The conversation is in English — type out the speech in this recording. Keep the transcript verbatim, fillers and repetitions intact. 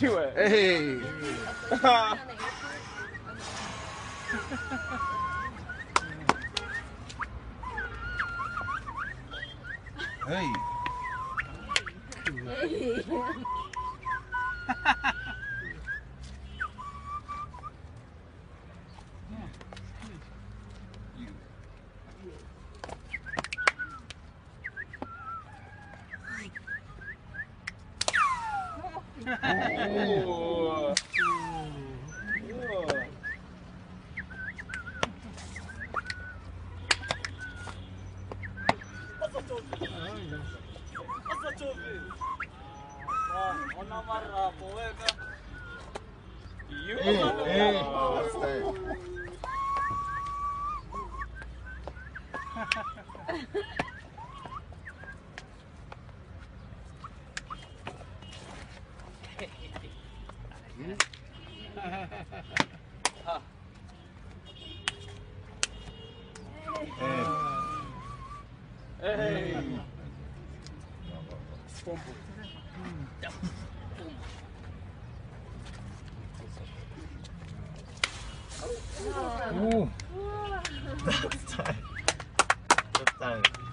you at? Hey. Hey. Hey. Oh. Oh. Ha. Hey. Hey. Stop. Oh. That's time. That's time.